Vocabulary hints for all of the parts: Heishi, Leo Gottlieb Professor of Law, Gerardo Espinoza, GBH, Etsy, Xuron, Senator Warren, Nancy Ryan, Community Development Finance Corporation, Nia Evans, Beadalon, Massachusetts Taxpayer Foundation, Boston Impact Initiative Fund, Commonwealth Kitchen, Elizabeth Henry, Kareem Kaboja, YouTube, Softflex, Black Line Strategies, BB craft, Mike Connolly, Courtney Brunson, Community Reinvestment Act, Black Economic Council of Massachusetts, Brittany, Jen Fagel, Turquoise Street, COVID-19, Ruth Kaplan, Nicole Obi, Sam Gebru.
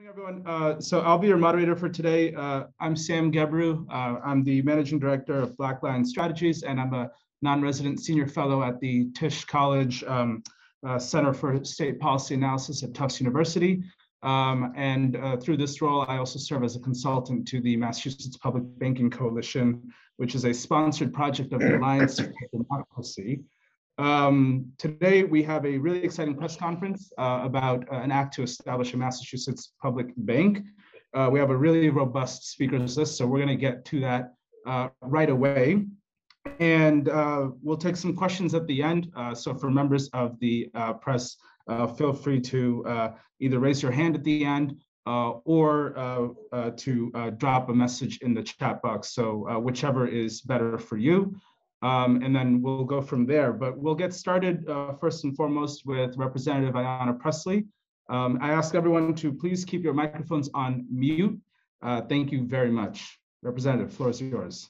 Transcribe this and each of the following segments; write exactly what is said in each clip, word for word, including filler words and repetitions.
Morning, everyone. Uh, so I'll be your moderator for today. Uh, I'm Sam Gebru. Uh, I'm the Managing Director of Black Line Strategies, and I'm a non-resident senior fellow at the Tisch College um, uh, Center for State Policy Analysis at Tufts University. Um, and uh, through this role, I also serve as a consultant to the Massachusetts Public Banking Coalition, which is a sponsored project of the Alliance for Democracy. Um, today, we have a really exciting press conference uh, about uh, an act to establish a Massachusetts public bank. Uh, we have a really robust speakers list, so we're going to get to that uh, right away. And uh, we'll take some questions at the end. Uh, so for members of the uh, press, uh, feel free to uh, either raise your hand at the end uh, or uh, uh, to uh, drop a message in the chat box. So uh, whichever is better for you. Um, and then we'll go from there, but we'll get started uh, first and foremost with Representative Ayanna Pressley. Um, I ask everyone to please keep your microphones on mute. Uh, thank you very much. Representative, floor is yours.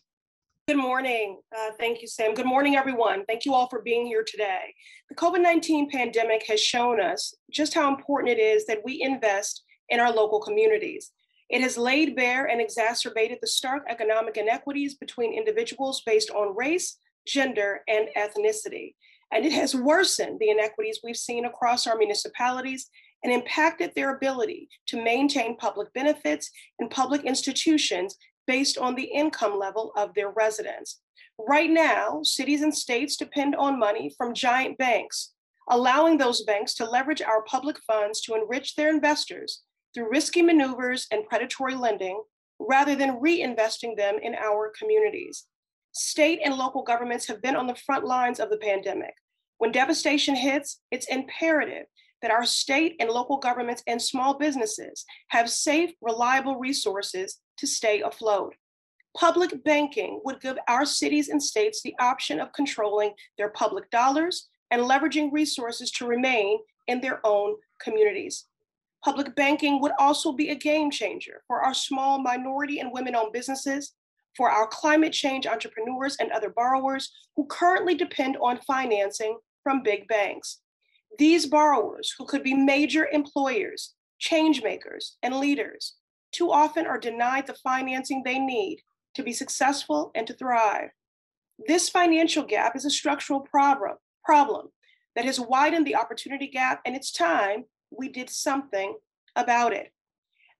Good morning. Uh, thank you, Sam. Good morning, everyone. Thank you all for being here today. The COVID nineteen pandemic has shown us just how important it is that we invest in our local communities. It has laid bare and exacerbated the stark economic inequities between individuals based on race, gender, and ethnicity. And it has worsened the inequities we've seen across our municipalities and impacted their ability to maintain public benefits and public institutions based on the income level of their residents. Right now, cities and states depend on money from giant banks, allowing those banks to leverage our public funds to enrich their investors through risky maneuvers and predatory lending, rather than reinvesting them in our communities. State and local governments have been on the front lines of the pandemic. When devastation hits, it's imperative that our state and local governments and small businesses have safe, reliable resources to stay afloat. Public banking would give our cities and states the option of controlling their public dollars and leveraging resources to remain in their own communities. Public banking would also be a game changer for our small minority and women-owned businesses, for our climate change entrepreneurs and other borrowers who currently depend on financing from big banks. These borrowers, who could be major employers, change makers, and leaders, too often are denied the financing they need to be successful and to thrive. This financial gap is a structural problem, problem that has widened the opportunity gap, and it's time we did something about it.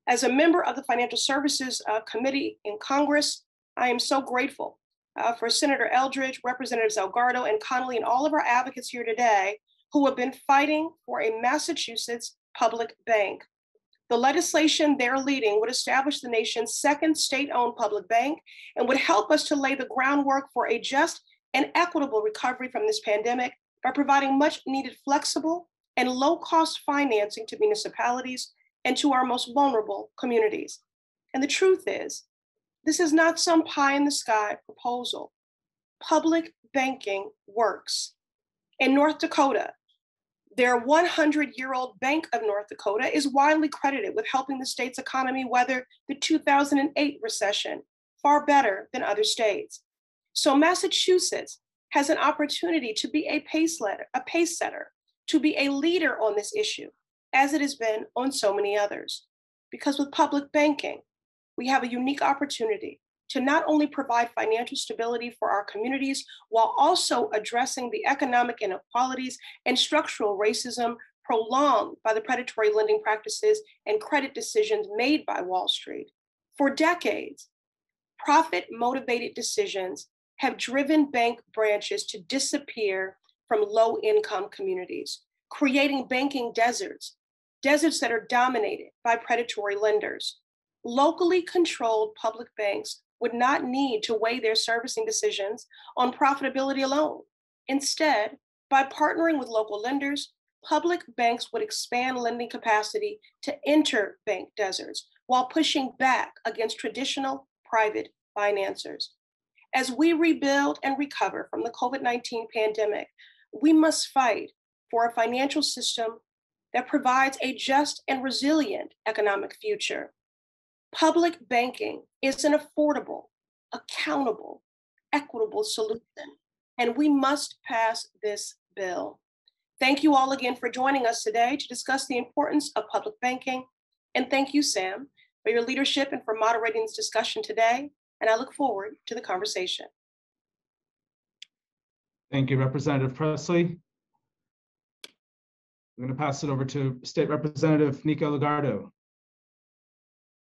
As a member of the Financial Services uh, Committee in Congress, I am so grateful uh, for Senator Eldridge, Representatives Elugardo and Connolly, and all of our advocates here today who have been fighting for a Massachusetts public bank. The legislation they're leading would establish the nation's second state-owned public bank and would help us to lay the groundwork for a just and equitable recovery from this pandemic by providing much needed flexible and low-cost financing to municipalities and to our most vulnerable communities. And the truth is, this is not some pie-in-the-sky proposal. Public banking works. In North Dakota, their hundred-year-old Bank of North Dakota is widely credited with helping the state's economy weather the two thousand eight recession far better than other states. So Massachusetts has an opportunity to be a pace letter, a pace setter, to be a leader on this issue, as it has been on so many others. Because with public banking, we have a unique opportunity to not only provide financial stability for our communities, while also addressing the economic inequalities and structural racism prolonged by the predatory lending practices and credit decisions made by Wall Street. For decades, profit-motivated decisions have driven bank branches to disappear from low-income communities, creating banking deserts, deserts that are dominated by predatory lenders. Locally controlled public banks would not need to weigh their servicing decisions on profitability alone. Instead, by partnering with local lenders, public banks would expand lending capacity to enter bank deserts while pushing back against traditional private financers. As we rebuild and recover from the COVID nineteen pandemic, we must fight for a financial system that provides a just and resilient economic future. Public banking is an affordable, accountable, equitable solution, and we must pass this bill. Thank you all again for joining us today to discuss the importance of public banking And thank you, Sam, for your leadership and for moderating this discussion today. And I look forward to the conversation. Thank you, Representative Pressley. I'm going to pass it over to State Representative Nika Elugardo.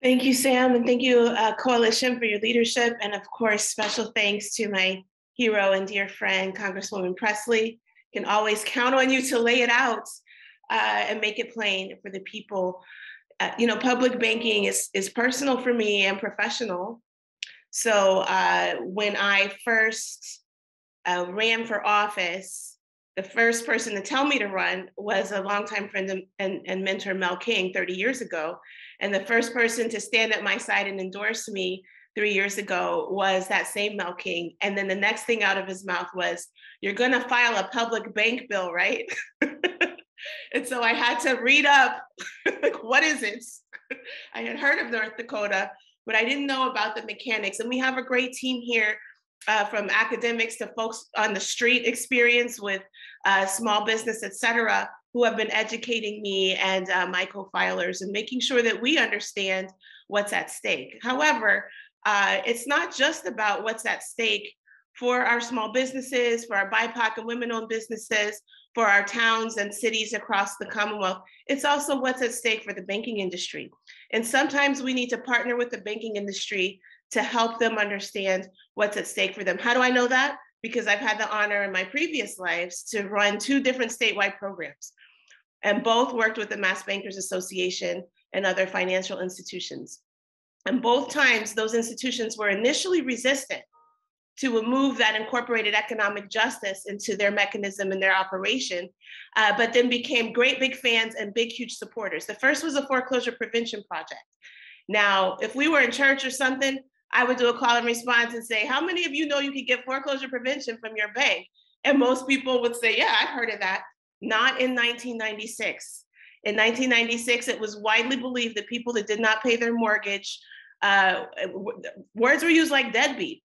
Thank you, Sam, and thank you, uh, Coalition, for your leadership. And of course, special thanks to my hero and dear friend, Congresswoman Pressley. Can always count on you to lay it out uh, and make it plain for the people. Uh, you know, public banking is, is personal for me and professional. So uh, when I first uh, ran for office, the first person to tell me to run was a longtime friend and, and, and mentor, Mel King, thirty years ago. And the first person to stand at my side and endorse me three years ago was that same Mel King. And then the next thing out of his mouth was, "You're gonna file a public bank bill, right?" And so I had to read up, like, what is it? I had heard of North Dakota, but I didn't know about the mechanics. And we have a great team here, Uh, from academics to folks on the street experience with uh, small business, et cetera, who have been educating me and uh, my co-filers and making sure that we understand what's at stake. However, uh, it's not just about what's at stake for our small businesses, for our B I P O C and women-owned businesses, for our towns and cities across the Commonwealth. It's also what's at stake for the banking industry. And sometimes we need to partner with the banking industry to help them understand what's at stake for them. How do I know that? Because I've had the honor in my previous lives to run two different statewide programs, and both worked with the Mass Bankers Association and other financial institutions. And both times, those institutions were initially resistant to a move that incorporated economic justice into their mechanism and their operation, uh, but then became great big fans and big, huge supporters. The first was a foreclosure prevention project. Now, if we were in church or something, I would do a call and response and say, how many of you know you could get foreclosure prevention from your bank? And most people would say, yeah, I've heard of that. Not in nineteen ninety-six. In nineteen ninety-six, it was widely believed that people that did not pay their mortgage, uh, words were used like deadbeat.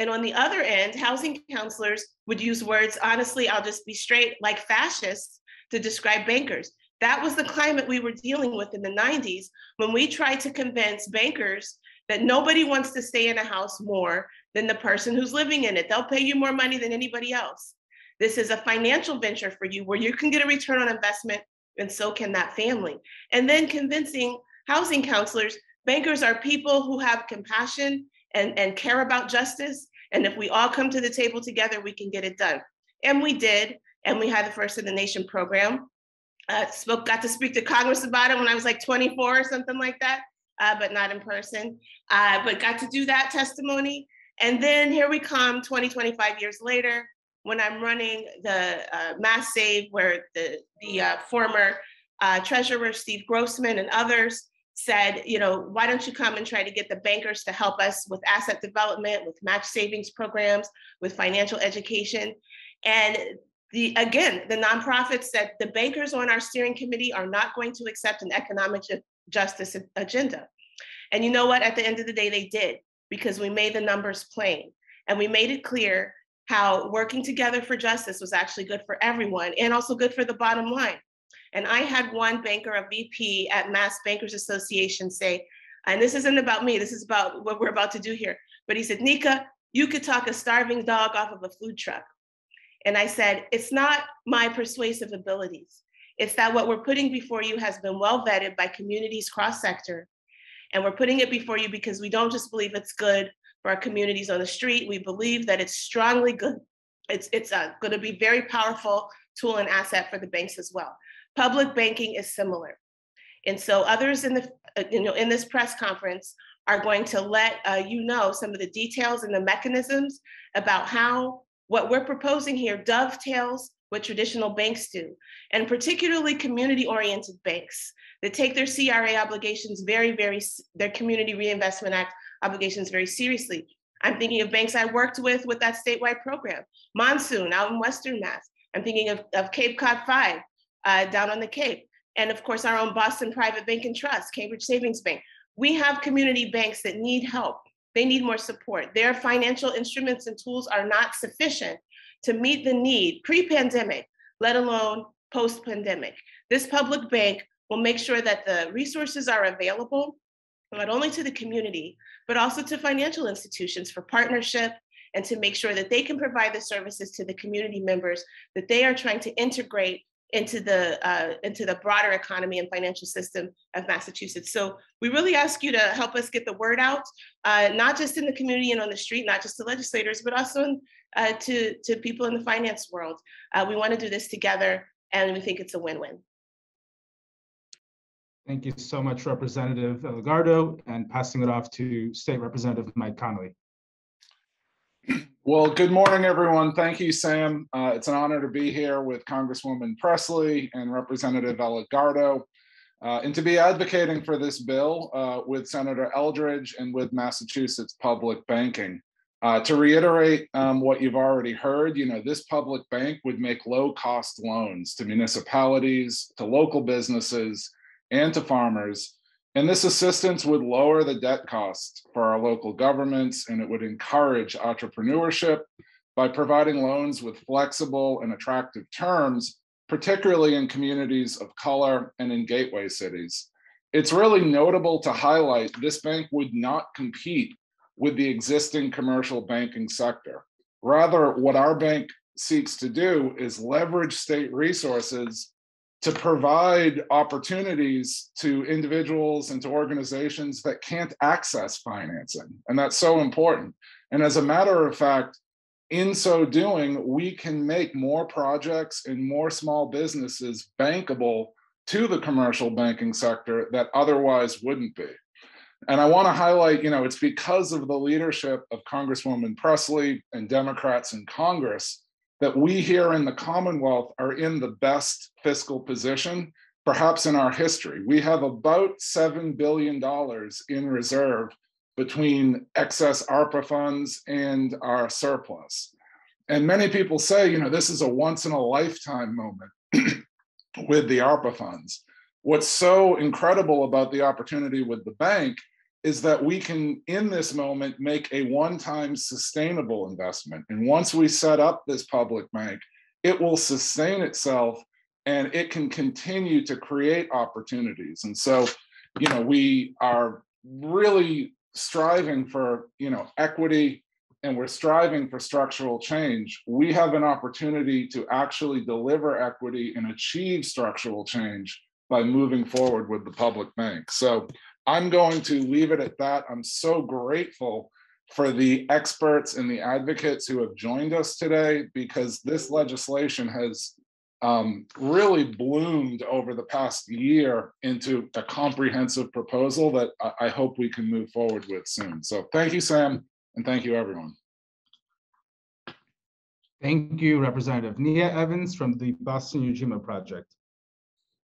And on the other end, housing counselors would use words, honestly, I'll just be straight, like fascists to describe bankers. That was the climate we were dealing with in the nineties when we tried to convince bankers that nobody wants to stay in a house more than the person who's living in it. They'll pay you more money than anybody else. This is a financial venture for you where you can get a return on investment, and so can that family. And then convincing housing counselors, bankers are people who have compassion and, and care about justice. And if we all come to the table together, we can get it done. And we did, and we had the First in the Nation program. Uh, spoke, got to speak to Congress about it when I was like twenty-four or something like that. Uh, but not in person, uh, but got to do that testimony. And then here we come twenty, twenty-five years later when I'm running the uh, Mass Save, where the, the uh, former uh, treasurer, Steve Grossman, and others said, you know, why don't you come and try to get the bankers to help us with asset development, with match savings programs, with financial education. And the again, the nonprofits said, the bankers on our steering committee are not going to accept an economic justice agenda. And you know what, at the end of the day, they did, because we made the numbers plain and we made it clear how working together for justice was actually good for everyone and also good for the bottom line. And I had one banker, a V P at Mass Bankers Association, say, and this isn't about me, this is about what we're about to do here. But he said, Nika, you could talk a starving dog off of a food truck. And I said, it's not my persuasive abilities. It's that what we're putting before you has been well vetted by communities cross-sector. And we're putting it before you because we don't just believe it's good for our communities on the street. We believe that it's strongly good. It's, it's uh, going to be a very powerful tool and asset for the banks as well. Public banking is similar. And so others in, the, uh, you know, in this press conference are going to let uh, you know some of the details and the mechanisms about how what we're proposing here dovetails what traditional banks do, and particularly community-oriented banks that take their C R A obligations very, very, their Community Reinvestment Act obligations very seriously. I'm thinking of banks I worked with with that statewide program, Monsoon out in Western Mass. I'm thinking of, of Cape Cod Five uh, down on the Cape. And of course, our own Boston Private Bank and Trust, Cambridge Savings Bank. We have community banks that need help. They need more support. Their financial instruments and tools are not sufficient to meet the need pre-pandemic, let alone post-pandemic. This public bank We'll make sure that the resources are available, not only to the community, but also to financial institutions for partnership and to make sure that they can provide the services to the community members that they are trying to integrate into the uh, into the broader economy and financial system of Massachusetts. So we really ask you to help us get the word out, uh, not just in the community and on the street, not just to legislators, but also in, uh, to, to people in the finance world. Uh, we want to do this together, and we think it's a win-win. Thank you so much, Representative Elugardo, and passing it off to State Representative Mike Connolly. Well, good morning, everyone. Thank you, Sam. Uh, it's an honor to be here with Congresswoman Pressley and Representative Elugardo, uh, and to be advocating for this bill uh, with Senator Eldridge and with Massachusetts Public Banking. Uh, to reiterate um, what you've already heard, you know, this public bank would make low-cost loans to municipalities, to local businesses, and to farmers. And this assistance would lower the debt costs for our local governments, and it would encourage entrepreneurship by providing loans with flexible and attractive terms, particularly in communities of color and in gateway cities. It's really notable to highlight this bank would not compete with the existing commercial banking sector. Rather, what our bank seeks to do is leverage state resources to provide opportunities to individuals and to organizations that can't access financing. And that's so important. And as a matter of fact, in so doing, we can make more projects and more small businesses bankable to the commercial banking sector that otherwise wouldn't be. And I want to highlight, you know, it's because of the leadership of Congresswoman Pressley and Democrats in Congress that we here in the Commonwealth are in the best fiscal position, perhaps in our history. We have about seven billion dollars in reserve between excess ARPA funds and our surplus. And many people say, you know, this is a once in a lifetime moment with the ARPA funds. What's so incredible about the opportunity with the bank is that we can, in this moment, make a one-time sustainable investment. And once we set up this public bank, it will sustain itself and it can continue to create opportunities. And so, you know, we are really striving for, you know, equity, and we're striving for structural change. We have an opportunity to actually deliver equity and achieve structural change by moving forward with the public bank. So I'm going to leave it at that. I'm so grateful for the experts and the advocates who have joined us today, because this legislation has um, really bloomed over the past year into a comprehensive proposal that I, I hope we can move forward with soon. So thank you, Sam, and thank you, everyone. Thank you, Representative Nia Evans from the Boston Ujima Project.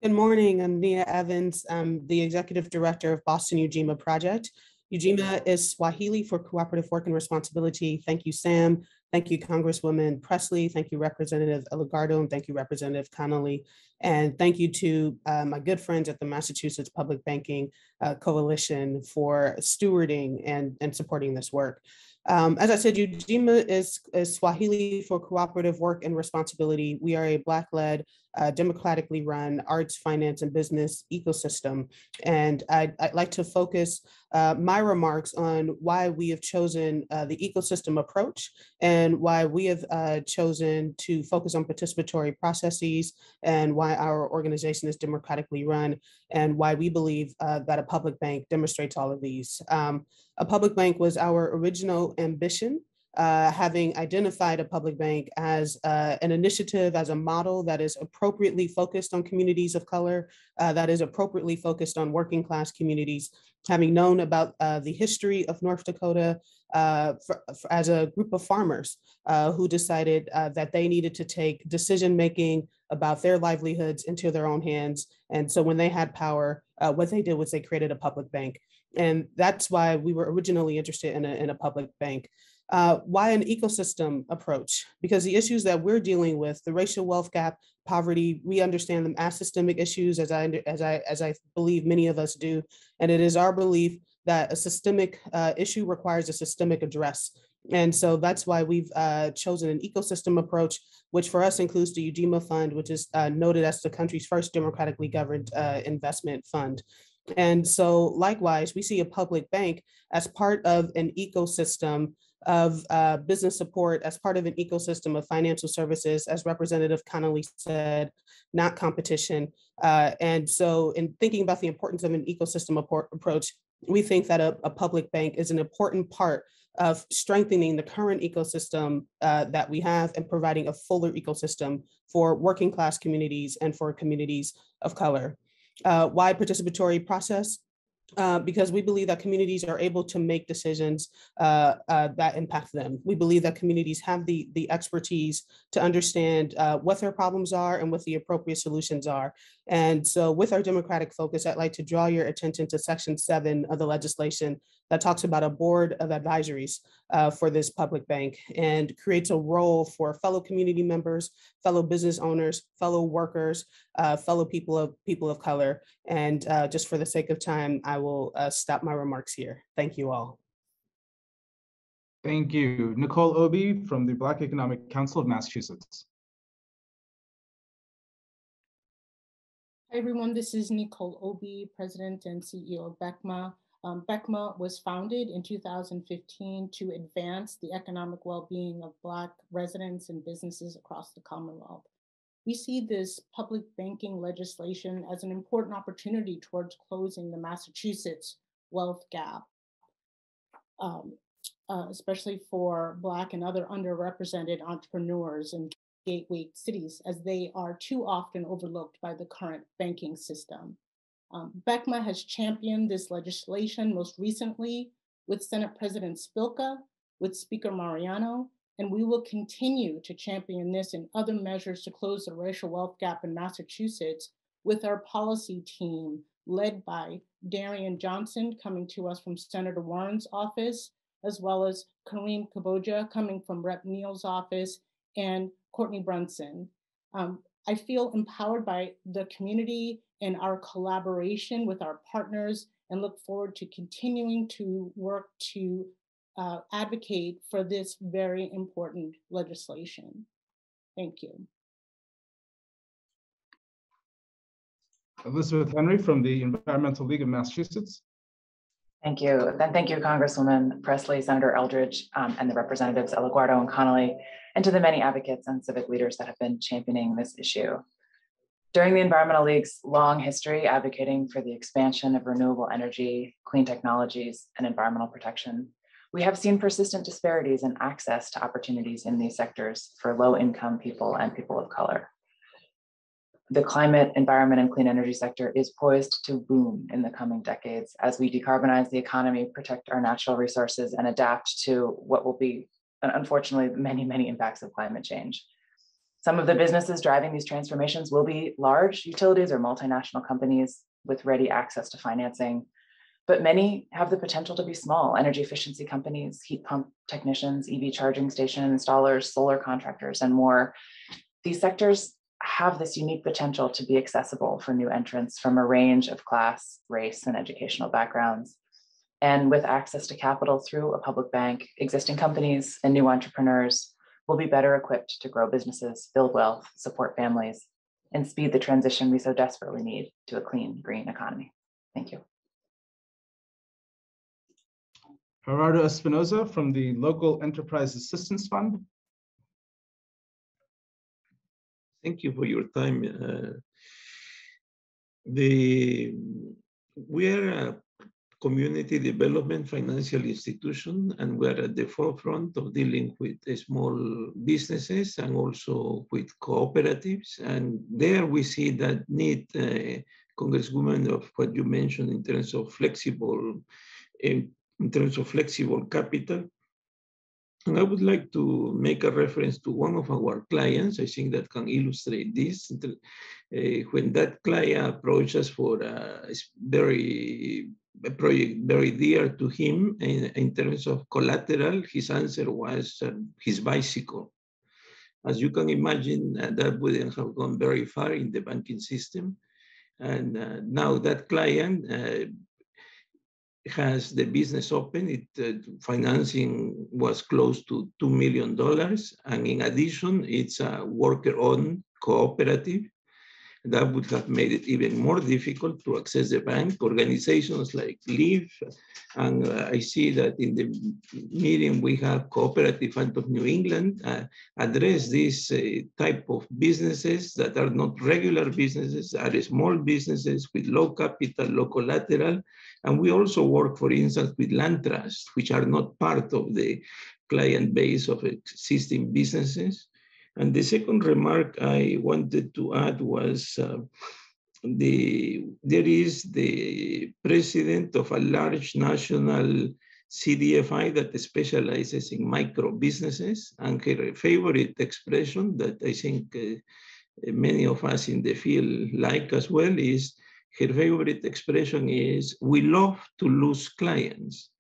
Good morning, I'm Nia Evans, I'm the Executive Director of Boston Ujima Project. Ujima is Swahili for cooperative work and responsibility. Thank you, Sam. Thank you, Congresswoman Pressley. Thank you, Representative Elugardo, and thank you, Representative Connolly. And thank you to uh, my good friends at the Massachusetts Public Banking uh, Coalition for stewarding and, and supporting this work. Um, as I said, Ujima is, is Swahili for cooperative work and responsibility. We are a Black-led, uh, democratically run arts, finance, and business ecosystem. And I'd, I'd like to focus uh, my remarks on why we have chosen uh, the ecosystem approach and why we have uh, chosen to focus on participatory processes, and why our organization is democratically run, and why we believe uh, that a public bank demonstrates all of these. Um, A public bank was our original ambition, uh, having identified a public bank as uh, an initiative, as a model that is appropriately focused on communities of color, uh, that is appropriately focused on working class communities, having known about uh, the history of North Dakota uh, for, for, as a group of farmers uh, who decided uh, that they needed to take decision-making about their livelihoods into their own hands. And so when they had power, uh, what they did was they created a public bank. And that's why we were originally interested in a, in a public bank. Uh, why an ecosystem approach? Because the issues that we're dealing with, the racial wealth gap, poverty, we understand them as systemic issues, as I, as I, as I believe many of us do. And it is our belief that a systemic uh, issue requires a systemic address. And so that's why we've uh, chosen an ecosystem approach, which for us includes the Ujima Fund, which is uh, noted as the country's first democratically governed uh, investment fund. And so likewise, we see a public bank as part of an ecosystem of uh, business support, as part of an ecosystem of financial services, as Representative Connolly said, not competition. Uh, and so in thinking about the importance of an ecosystem ap- approach, we think that a, a public bank is an important part of strengthening the current ecosystem uh, that we have and providing a fuller ecosystem for working class communities and for communities of color. Uh, why participatory process? Uh, because we believe that communities are able to make decisions uh, uh, that impact them. We believe that communities have the, the expertise to understand uh, what their problems are and what the appropriate solutions are. And so with our democratic focus, I'd like to draw your attention to section seven of the legislation that talks about a board of advisories uh, for this public bank and creates a role for fellow community members, fellow business owners, fellow workers, uh, fellow people of people of color. And uh, just for the sake of time, I will uh, stop my remarks here. Thank you all. Thank you. Nicole Obi from the Black Economic Council of Massachusetts. Hi everyone, this is Nicole Obi, President and C E O of BECMA. Um, BECMA was founded in two thousand fifteen to advance the economic well-being of Black residents and businesses across the Commonwealth. We see this public banking legislation as an important opportunity towards closing the Massachusetts wealth gap, um, uh, especially for Black and other underrepresented entrepreneurs in gateway cities, as they are too often overlooked by the current banking system. Um, BECMA has championed this legislation most recently with Senate President Spilka, with Speaker Mariano, and we will continue to champion this and other measures to close the racial wealth gap in Massachusetts with our policy team led by Darian Johnson coming to us from Senator Warren's office, as well as Kareem Kaboja coming from Rep Neal's office and Courtney Brunson. Um, I feel empowered by the community and our collaboration with our partners and look forward to continuing to work to uh, advocate for this very important legislation. Thank you. Elizabeth Henry from the Environmental League of Massachusetts. Thank you. Then thank you, Congresswoman Pressley, Senator Eldridge, um, and the Representatives Elugardo and Connolly, and to the many advocates and civic leaders that have been championing this issue. During the Environmental League's long history advocating for the expansion of renewable energy, clean technologies, and environmental protection, we have seen persistent disparities in access to opportunities in these sectors for low-income people and people of color. The climate, environment, and clean energy sector is poised to boom in the coming decades as we decarbonize the economy, protect our natural resources, and adapt to what will be, unfortunately, many, many impacts of climate change. Some of the businesses driving these transformations will be large utilities or multinational companies with ready access to financing, but many have the potential to be small energy efficiency companies, heat pump technicians, E V charging station installers, solar contractors, and more. These sectors have this unique potential to be accessible for new entrants from a range of class, race, and educational backgrounds. And with access to capital through a public bank, existing companies and new entrepreneurs will be better equipped to grow businesses, build wealth, support families, and speed the transition we so desperately need to a clean, green economy. Thank you. Gerardo Espinoza from the Local Enterprise Assistance Fund. Thank you for your time. Uh, the, we're a community development financial institution, and we're at the forefront of dealing with uh, small businesses and also with cooperatives. And there we see that need, uh, Congresswoman, of what you mentioned in terms of flexible, in, in terms of flexible capital. And I would like to make a reference to one of our clients, I think that can illustrate this. Uh, when that client approached us for a, very, a project very dear to him in, in terms of collateral, his answer was uh, his bicycle. As you can imagine, uh, that wouldn't have gone very far in the banking system. And uh, now that client, uh, has the business open. It uh, financing was close to two million dollars. And in addition, it's a worker-owned cooperative. That would have made it even more difficult to access the bank. Organizations like LEAF, and uh, I see that in the meeting we have Cooperative Fund of New England uh, address these uh, type of businesses that are not regular businesses, are small businesses with low capital, low collateral. And we also work, for instance, with land trusts, which are not part of the client base of existing businesses. And the second remark I wanted to add was uh, the there is the president of a large national C D F I that specializes in micro businesses, and her favorite expression that I think uh, many of us in the field like as well is, her favorite expression is, we love to lose clients.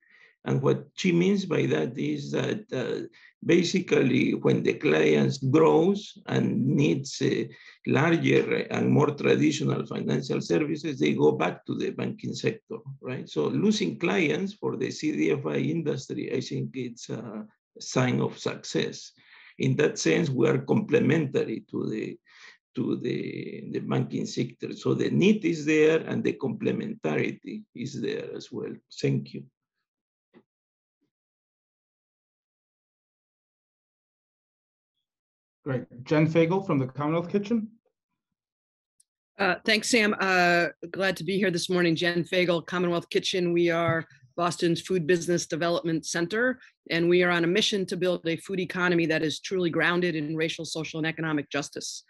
And what she means by that is that uh, basically when the client grows and needs uh, larger and more traditional financial services, they go back to the banking sector, right? So losing clients for the C D F I industry, I think it's a sign of success. In that sense, we are complementary to the to the, the banking sector. So the need is there and the complementarity is there as well. Thank you. Great. Jen Fagel from the Commonwealth Kitchen. Uh, thanks, Sam. Uh, glad to be here this morning. Jen Fagel, Commonwealth Kitchen. We are Boston's Food Business Development Center, and we are on a mission to build a food economy that is truly grounded in racial, social, and economic justice.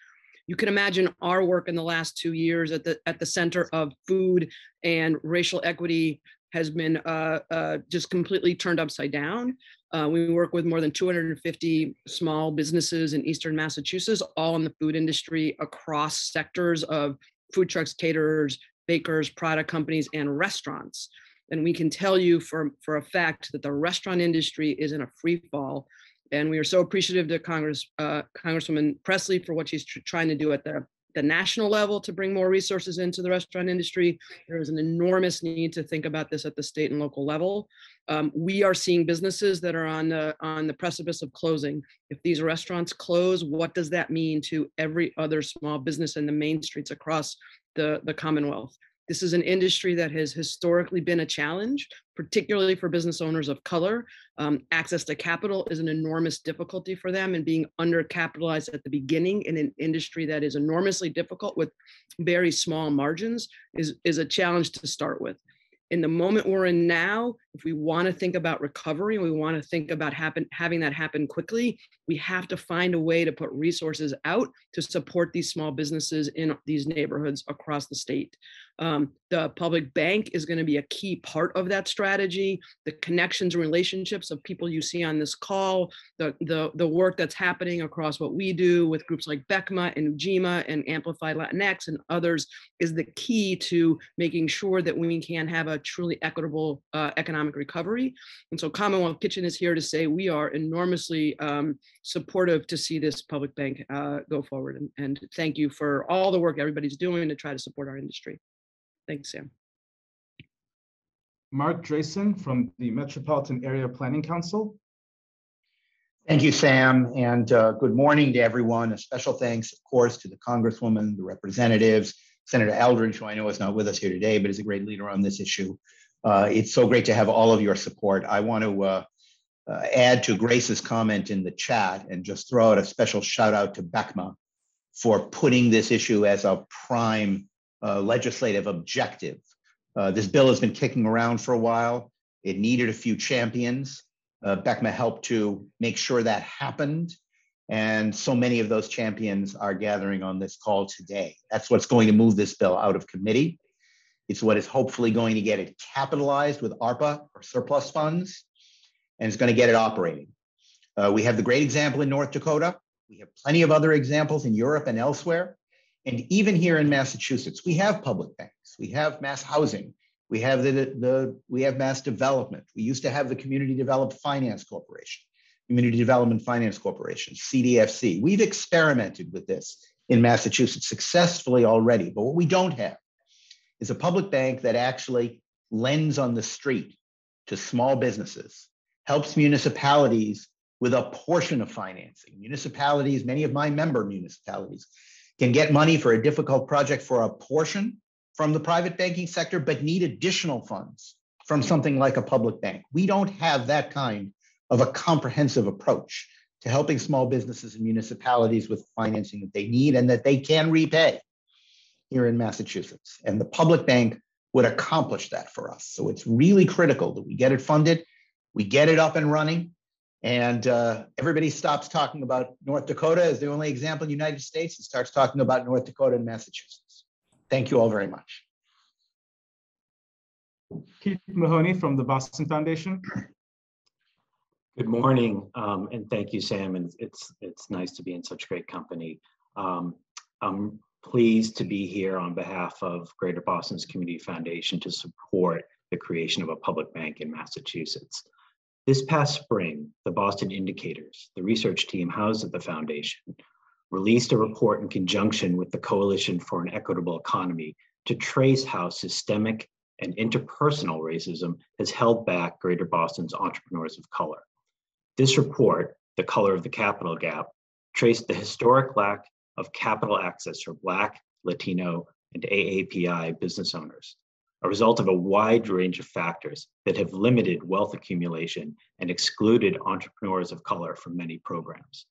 You can imagine our work in the last two years at the, at the Center of Food and Racial Equity has been uh, uh, just completely turned upside down. Uh, we work with more than two hundred fifty small businesses in Eastern Massachusetts, all in the food industry across sectors of food trucks, caterers, bakers, product companies, and restaurants. And we can tell you for, for a fact that the restaurant industry is in a free fall. And we are so appreciative to Congress, uh, Congresswoman Pressley for what she's tr trying to do at the, the national level to bring more resources into the restaurant industry. There is an enormous need to think about this at the state and local level. Um, we are seeing businesses that are on the, on the precipice of closing. If these restaurants close, what does that mean to every other small business in the main streets across the, the Commonwealth? This is an industry that has historically been a challenge, particularly for business owners of color. Um, access to capital is an enormous difficulty for them, and being undercapitalized at the beginning in an industry that is enormously difficult with very small margins is, is a challenge to start with. In the moment we're in now, if we want to think about recovery and we want to think about happen, having that happen quickly, we have to find a way to put resources out to support these small businesses in these neighborhoods across the state. Um, the public bank is going to be a key part of that strategy. The connections and relationships of people you see on this call, the, the, the work that's happening across what we do with groups like BECMA and Ujima and Amplify Latinx and others is the key to making sure that we can have a truly equitable uh, economic recovery. And so Commonwealth Kitchen is here to say we are enormously um, supportive to see this public bank uh, go forward. And, and thank you for all the work everybody's doing to try to support our industry. Thanks, Sam. Mark Drayson from the Metropolitan Area Planning Council. Thank you, Sam, and uh, good morning to everyone. A special thanks, of course, to the Congresswoman, the representatives, Senator Eldridge, who I know is not with us here today, but is a great leader on this issue. Uh, it's so great to have all of your support. I want to uh, uh, add to Grace's comment in the chat and just throw out a special shout out to BECMA for putting this issue as a prime Uh, legislative objective. Uh, this bill has been kicking around for a while. It needed a few champions. Uh, BECMA helped to make sure that happened. And so many of those champions are gathering on this call today. That's what's going to move this bill out of committee. It's what is hopefully going to get it capitalized with ARPA or surplus funds, and it's going to get it operating. Uh, we have the great example in North Dakota. We have plenty of other examples in Europe and elsewhere. And even here in Massachusetts, we have public banks, we have mass housing, we have the, the we have mass development. We used to have the Community Development Finance Corporation, Community Development Finance Corporation, C D F C. We've experimented with this in Massachusetts successfully already, but what we don't have is a public bank that actually lends on the street to small businesses, helps municipalities with a portion of financing. Municipalities, many of my member municipalities, can get money for a difficult project for a portion from the private banking sector, but need additional funds from something like a public bank. We don't have that kind of a comprehensive approach to helping small businesses and municipalities with financing that they need and that they can repay here in Massachusetts. And the public bank would accomplish that for us. So it's really critical that we get it funded, we get it up and running, and uh, everybody stops talking about North Dakota as the only example in the United States and starts talking about North Dakota and Massachusetts. Thank you all very much. Keith Mahoney from the Boston Foundation. Good morning, um, and thank you, Sam. And it's it's nice to be in such great company. Um, I'm pleased to be here on behalf of Greater Boston's Community Foundation to support the creation of a public bank in Massachusetts. This past spring, the Boston Indicators, the research team housed at the foundation, released a report in conjunction with the Coalition for an Equitable Economy to trace how systemic and interpersonal racism has held back Greater Boston's entrepreneurs of color. This report, The Color of the Capital Gap, traced the historic lack of capital access for Black, Latino, and A A P I business owners, a result of a wide range of factors that have limited wealth accumulation and excluded entrepreneurs of color from many programs.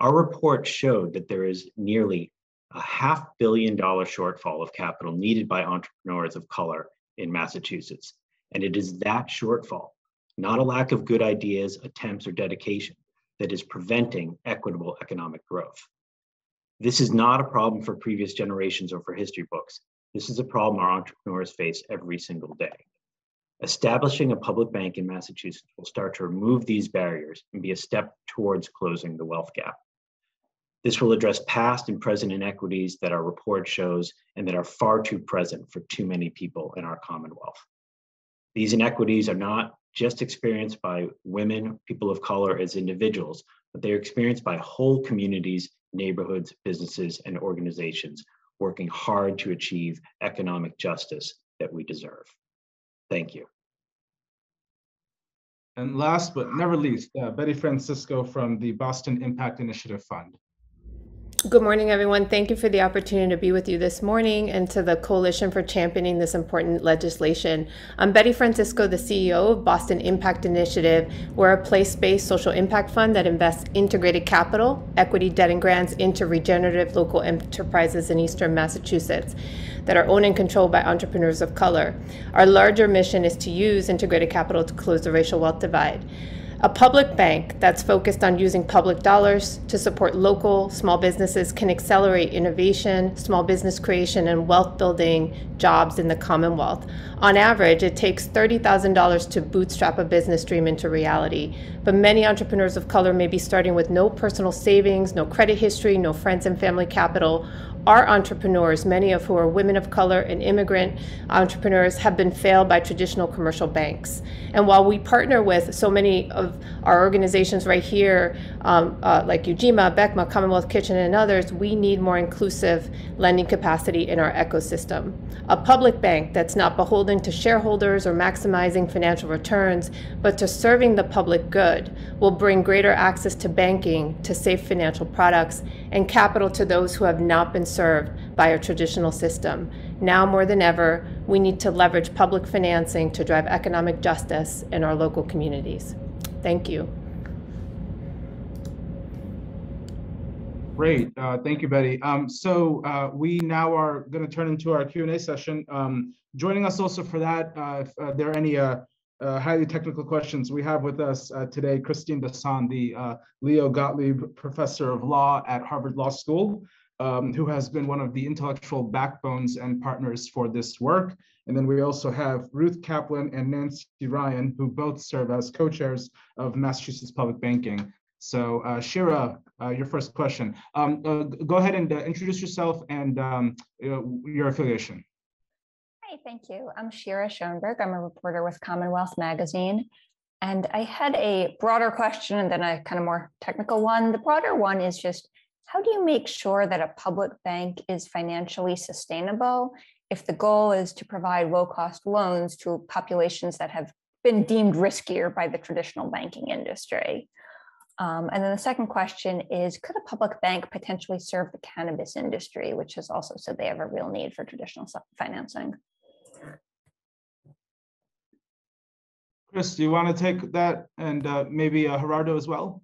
Our report showed that there is nearly a half billion dollar shortfall of capital needed by entrepreneurs of color in Massachusetts. And it is that shortfall, not a lack of good ideas, attempts, or dedication, that is preventing equitable economic growth. This is not a problem for previous generations or for history books. This is a problem our entrepreneurs face every single day. Establishing a public bank in Massachusetts will start to remove these barriers and be a step towards closing the wealth gap. This will address past and present inequities that our report shows and that are far too present for too many people in our Commonwealth. These inequities are not just experienced by women, people of color as individuals, but they're experienced by whole communities, neighborhoods, businesses, and organizations working hard to achieve economic justice that we deserve. Thank you. And last but never least, uh, Betty Francisco from the Boston Impact Initiative Fund. Good morning, everyone. Thank you for the opportunity to be with you this morning and to the Coalition for championing this important legislation. I'm Betty Francisco, the C E O of Boston Impact Initiative. We're a place-based social impact fund that invests integrated capital, equity, debt, and grants into regenerative local enterprises in Eastern Massachusetts that are owned and controlled by entrepreneurs of color. Our larger mission is to use integrated capital to close the racial wealth divide. A public bank that's focused on using public dollars to support local small businesses can accelerate innovation, small business creation, and wealth building jobs in the Commonwealth. On average, it takes thirty thousand dollars to bootstrap a business dream into reality. But many entrepreneurs of color may be starting with no personal savings, no credit history, no friends and family capital. Our entrepreneurs, many of who are women of color and immigrant entrepreneurs, have been failed by traditional commercial banks. And while we partner with so many of our organizations right here, um, uh, like Ujima, BECMA, Commonwealth Kitchen, and others, we need more inclusive lending capacity in our ecosystem. A public bank that's not beholden to shareholders or maximizing financial returns, but to serving the public good, will bring greater access to banking, to safe financial products, and capital to those who have not been served by our traditional system. Now more than ever, we need to leverage public financing to drive economic justice in our local communities. Thank you. Great, uh, thank you, Betty. Um, so uh, we now are going to turn into our Q and A session. Um, joining us also for that, uh, if uh, there are any uh, uh, highly technical questions, we have with us uh, today Christine Bassan, the uh, Leo Gottlieb Professor of Law at Harvard Law School, Um, who has been one of the intellectual backbones and partners for this work. And then we also have Ruth Kaplan and Nancy Ryan, who both serve as co-chairs of Massachusetts Public Banking. So uh, Shira, uh, your first question. Um, uh, go ahead and uh, introduce yourself and um, uh, your affiliation. Hi, thank you. I'm Shira Schoenberg. I'm a reporter with Commonwealth Magazine. And I had a broader question and then a kind of more technical one. The broader one is just, how do you make sure that a public bank is financially sustainable if the goal is to provide low-cost loans to populations that have been deemed riskier by the traditional banking industry? Um, and then the second question is, could a public bank potentially serve the cannabis industry, which has also said they have a real need for traditional financing? Chris, do you want to take that, and uh, maybe uh, Gerardo as well?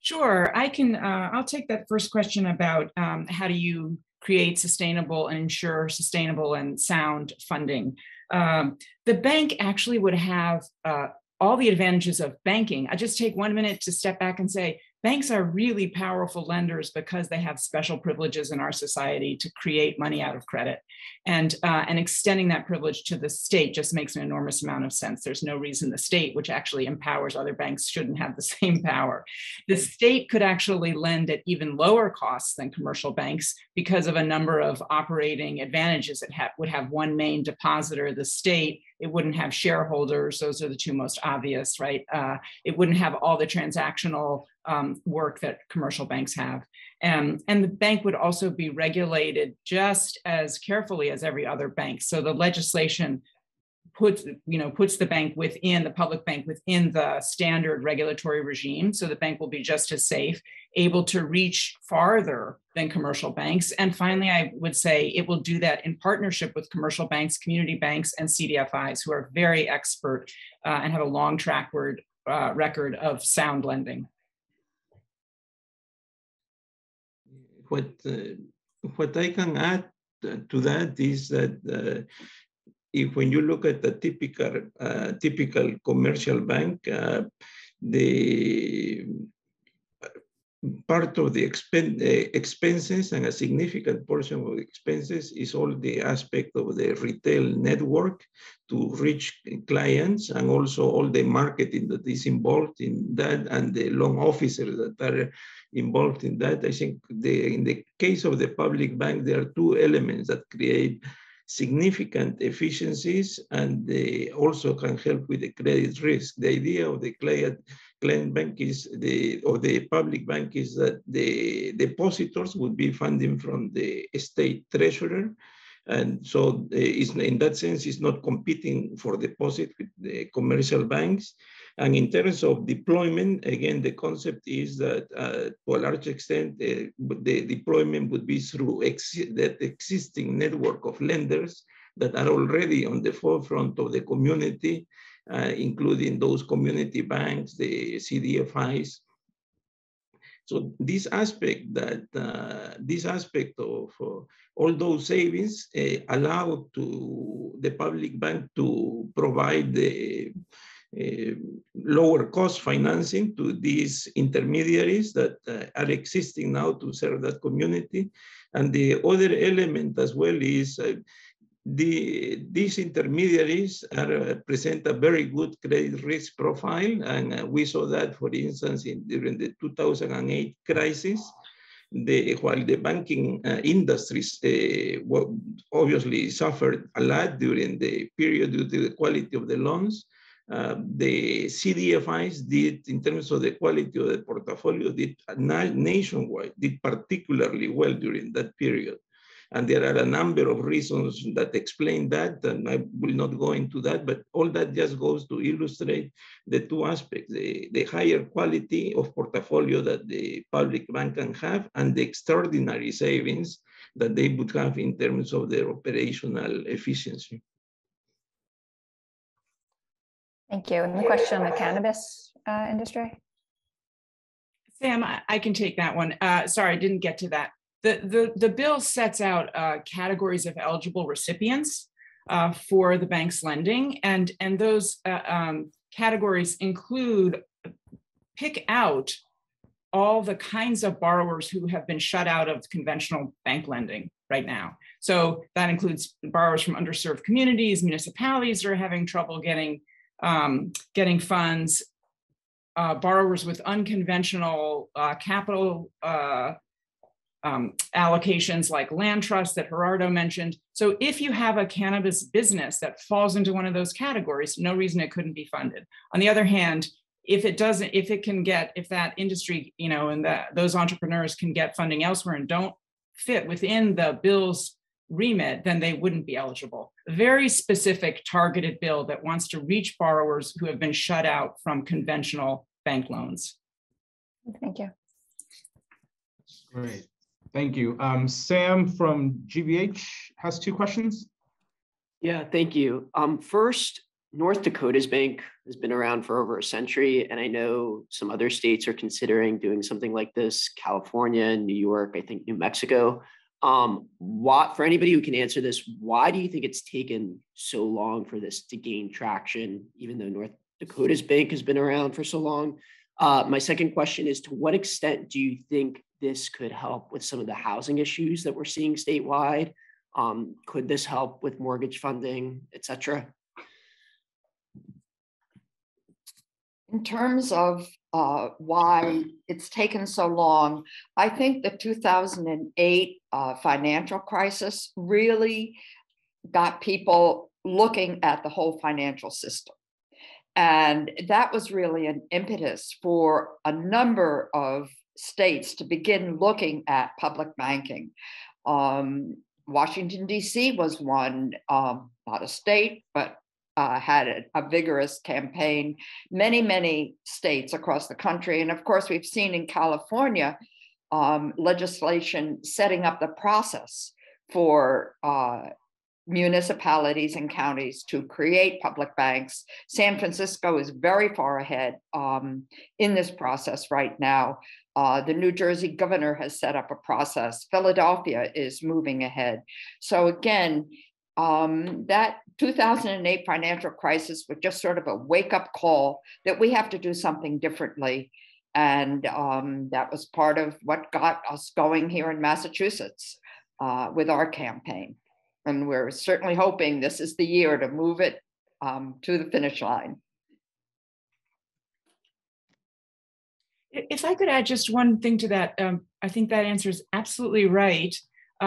Sure, I can, uh, I'll take that first question about um, how do you create sustainable and ensure sustainable and sound funding. Um, the bank actually would have uh, all the advantages of banking. I just take one minute to step back and say, banks are really powerful lenders because they have special privileges in our society to create money out of credit. And, uh, and extending that privilege to the state just makes an enormous amount of sense. There's no reason the state, which actually empowers other banks, shouldn't have the same power. The state could actually lend at even lower costs than commercial banks because of a number of operating advantages. It ha- would have one main depositor, the state. It wouldn't have shareholders. Those are the two most obvious, right? Uh, it wouldn't have all the transactional um, work that commercial banks have. Um, and the bank would also be regulated just as carefully as every other bank. So the legislation puts, you know, puts the bank within, the public bank within the standard regulatory regime. So the bank will be just as safe, able to reach farther than commercial banks. And finally, I would say it will do that in partnership with commercial banks, community banks, and C D F Is, who are very expert uh, and have a long track word, uh, record of sound lending. What, uh, what I can add to that is that uh, if when you look at the typical, uh, typical commercial bank, uh, the part of the expen expenses and a significant portion of the expenses is all the aspect of the retail network to reach clients, and also all the marketing that is involved in that, and the loan officers that are involved in that. I think the, in the case of the public bank, there are two elements that create significant efficiencies, and they also can help with the credit risk. The idea of the client, client bank is the, or the public bank is that the depositors would be funding from the state treasurer. And so it's, in that sense, it's not competing for deposit with the commercial banks. And in terms of deployment, again, the concept is that uh, to a large extent, uh, the deployment would be through ex that existing network of lenders that are already on the forefront of the community, uh, including those community banks, the C D F Is. So this aspect that uh, this aspect of uh, all those savings uh, allow to the public bank to provide the Uh, lower cost financing to these intermediaries that uh, are existing now to serve that community. And the other element as well is uh, the, these intermediaries are, uh, present a very good credit risk profile. And uh, we saw that, for instance, in, during the two thousand eight crisis, the, while the banking uh, industries uh, well, obviously suffered a lot during the period due to the quality of the loans, Uh, the C D F Is did, in terms of the quality of the portfolio, did na nationwide, did particularly well during that period. And there are a number of reasons that explain that, and I will not go into that, but all that just goes to illustrate the two aspects, the, the higher quality of portfolio that the public bank can have, and the extraordinary savings that they would have in terms of their operational efficiency. Thank you. And the question on the cannabis uh, industry? Sam, I, I can take that one. Uh, sorry, I didn't get to that. The, the, the bill sets out uh, categories of eligible recipients uh, for the bank's lending. And, and those uh, um, categories include, pick out all the kinds of borrowers who have been shut out of conventional bank lending right now. So that includes borrowers from underserved communities, municipalities that are having trouble getting Um, getting funds, uh, borrowers with unconventional uh, capital uh, um, allocations like land trusts that Gerardo mentioned. So if you have a cannabis business that falls into one of those categories, no reason it couldn't be funded. On the other hand, if it doesn't, if it can get, if that industry, you know, and that those entrepreneurs can get funding elsewhere and don't fit within the bill's remit, then they wouldn't be eligible. A very specific targeted bill that wants to reach borrowers who have been shut out from conventional bank loans. Thank you. Great. Thank you. Um, Sam from G B H has two questions. Yeah, thank you. Um, first, North Dakota's bank has been around for over a century, and I know some other states are considering doing something like this, California, New York, I think New Mexico. Um, what, for anybody who can answer this, why do you think it's taken so long for this to gain traction, even though North Dakota's bank has been around for so long? Uh, my second question is, to what extent do you think this could help with some of the housing issues that we're seeing statewide? Um, could this help with mortgage funding, et cetera? In terms of uh, why it's taken so long, I think the two thousand eight uh, financial crisis really got people looking at the whole financial system. And that was really an impetus for a number of states to begin looking at public banking. Um, Washington, D C was one, um, not a state, but Uh, had a, a vigorous campaign, many, many states across the country. And of course, we've seen in California um, legislation setting up the process for uh, municipalities and counties to create public banks. San Francisco is very far ahead um, in this process right now. Uh, the New Jersey governor has set up a process. Philadelphia is moving ahead. So again, Um, that two thousand eight financial crisis was just sort of a wake-up call that we have to do something differently. And um, that was part of what got us going here in Massachusetts uh, with our campaign. And we're certainly hoping this is the year to move it um, to the finish line. If I could add just one thing to that, um, I think that answer is absolutely right.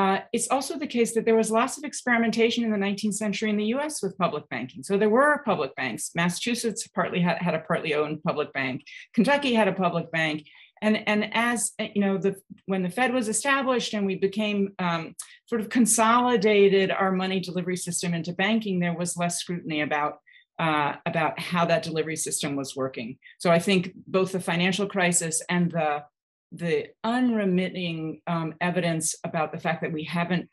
Uh, it's also the case that there was lots of experimentation in the nineteenth century in the U S with public banking. So there were public banks. Massachusetts partly had, had a partly owned public bank. Kentucky had a public bank. And, and as, you know, the, when the Fed was established and we became um, sort of consolidated our money delivery system into banking, there was less scrutiny about, uh, about how that delivery system was working. So I think both the financial crisis and the the unremitting um, evidence about the fact that we haven't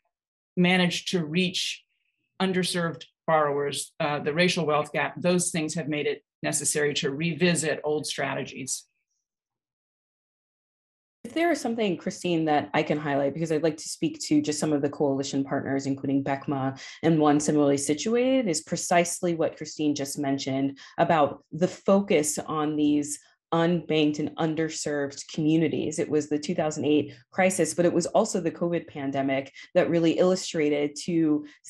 managed to reach underserved borrowers, uh, the racial wealth gap, those things have made it necessary to revisit old strategies. If there is something, Christine, that I can highlight, because I'd like to speak to just some of the coalition partners, including BECMA, and one similarly situated, is precisely what Christine just mentioned about the focus on these unbanked and underserved communities. It was the two thousand eight crisis, but it was also the COVID pandemic that really illustrated to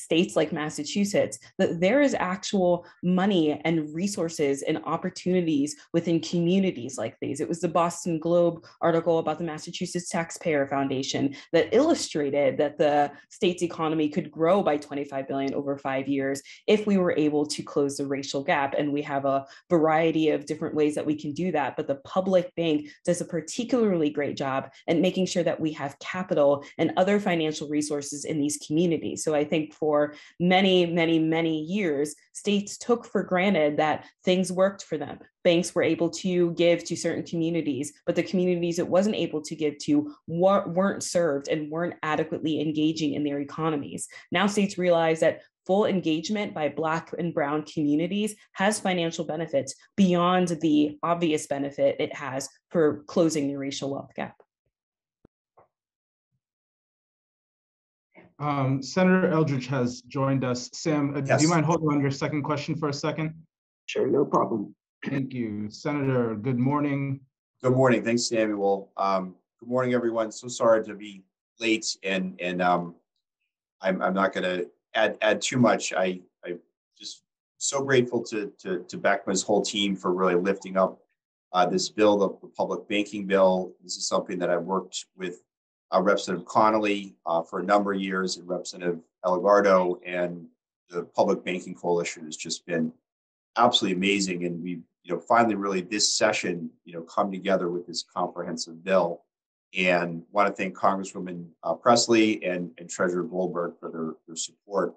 states like Massachusetts that there is actual money and resources and opportunities within communities like these. It was the Boston Globe article about the Massachusetts Taxpayer Foundation that illustrated that the state's economy could grow by twenty-five billion dollars over five years if we were able to close the racial gap. And we have a variety of different ways that we can do that. But the public bank does a particularly great job at making sure that we have capital and other financial resources in these communities. So I think for many, many, many years, states took for granted that things worked for them. Banks were able to give to certain communities, but the communities it wasn't able to give to weren't served and weren't adequately engaging in their economies. Now states realize that full engagement by Black and Brown communities has financial benefits beyond the obvious benefit it has for closing the racial wealth gap. Um, Senator Eldridge has joined us. Sam, yes. Do you mind holding on your second question for a second? Sure, no problem. Thank you. Senator, good morning. Good morning. Thanks, Samuel. Um, good morning, everyone. So sorry to be late, and, and um, I'm, I'm not going to Add, add too much. I, I'm just so grateful to, to, to BECMA's whole team for really lifting up uh, this bill, the, the public banking bill. This is something that I worked with uh, Representative Connolly uh, for a number of years, and Representative Elugardo, and the Public Banking Coalition has just been absolutely amazing. And we, you know, finally really this session, you know, come together with this comprehensive bill. and want to thank Congresswoman uh, Pressley and, and Treasurer Goldberg for their, their support.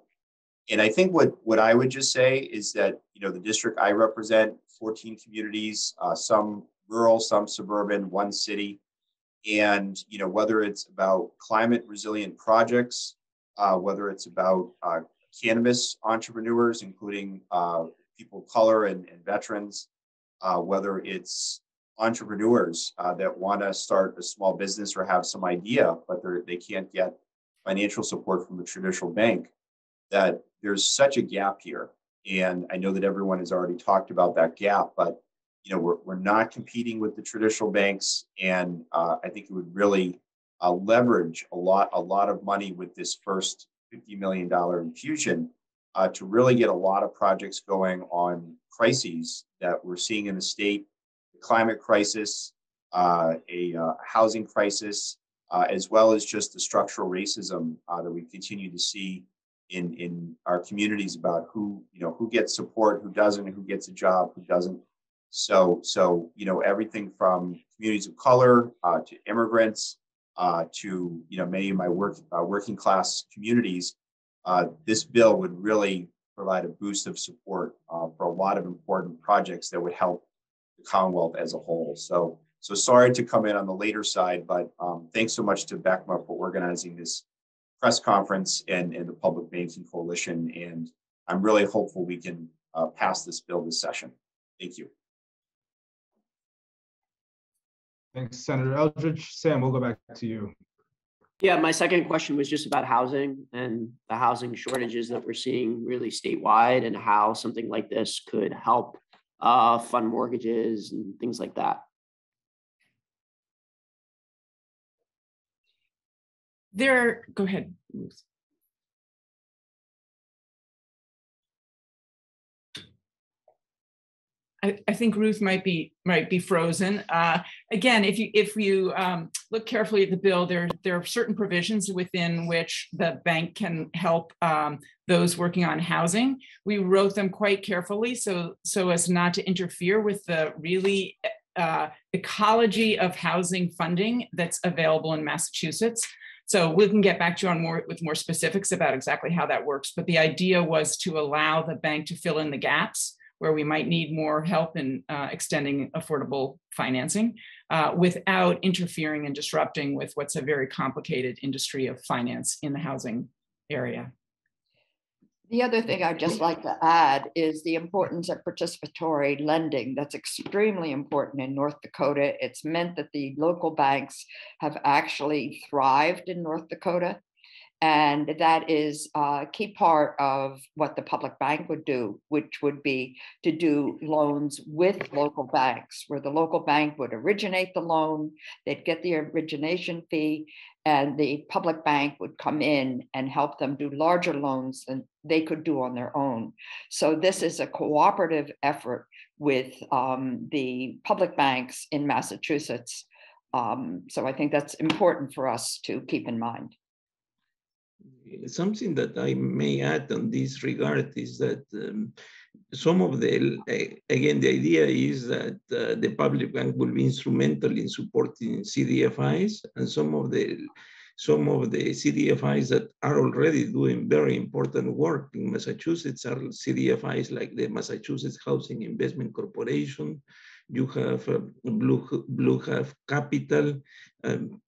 And I think what, what I would just say is that, you know, the district I represent, fourteen communities, uh, some rural, some suburban, one city. And, you know, whether it's about climate resilient projects, uh, whether it's about uh, cannabis entrepreneurs, including uh, people of color and, and veterans, uh, whether it's entrepreneurs uh, that want to start a small business or have some idea, but they can't get financial support from a traditional bank, that there's such a gap here. And I know that everyone has already talked about that gap, but you know, we're, we're not competing with the traditional banks. And uh, I think it would really uh, leverage a lot, a lot of money with this first fifty million dollars infusion uh, to really get a lot of projects going on crises that we're seeing in the state, the climate crisis, uh, a uh, housing crisis, uh, as well as just the structural racism uh, that we continue to see in, in our communities about who, you know, who gets support, who doesn't, who gets a job, who doesn't. So, so you know, everything from communities of color uh, to immigrants uh, to, you know, many of my work, uh, working class communities, uh, this bill would really provide a boost of support uh, for a lot of important projects that would help the Commonwealth as a whole. So, so sorry to come in on the later side, but um, thanks so much to BECMA for organizing this press conference and, and the Public Banking Coalition. And I'm really hopeful we can uh, pass this bill this session. Thank you. Thanks, Senator Eldridge. Sam, we'll go back to you. Yeah, my second question was just about housing and the housing shortages that we're seeing really statewide and how something like this could help uh, fund mortgages and things like that. There, go ahead. I, I think Ruth might be might be frozen. Uh, again, if you if you um, look carefully at the bill, there there are certain provisions within which the bank can help um, those working on housing. We wrote them quite carefully so so as not to interfere with the really uh, ecology of housing funding that's available in Massachusetts. So we can get back to you on more with more specifics about exactly how that works. But the idea was to allow the bank to fill in the gaps where we might need more help in uh, extending affordable financing uh, without interfering and disrupting with what's a very complicated industry of finance in the housing area. The other thing I'd just like to add is the importance of participatory lending. That's extremely important in North Dakota. It's meant that the local banks have actually thrived in North Dakota. And that is a key part of what the public bank would do, which would be to do loans with local banks, where the local bank would originate the loan, they'd get the origination fee, and the public bank would come in and help them do larger loans than they could do on their own. So this is a cooperative effort with um, the public banks in Massachusetts. Um, so I think that's important for us to keep in mind. Something that I may add on this regard is that um, some of the, again, the idea is that uh, the public bank will be instrumental in supporting C D F Is, and some of the some of the C D F Is that are already doing very important work in Massachusetts are C D F Is like the Massachusetts Housing Investment Corporation. You have uh, Blue Blue Half Capital. Um,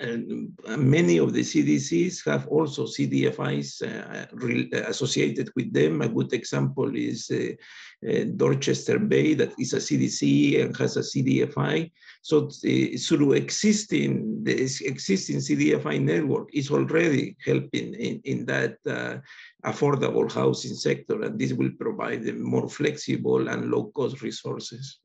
And many of the C D Cs have also C D F Is uh, re associated with them. A good example is uh, uh, Dorchester Bay, that is a C D C and has a C D F I. So uh, through existing, the existing C D F I network is already helping in, in that uh, affordable housing sector, and this will provide them more flexible and low-cost resources.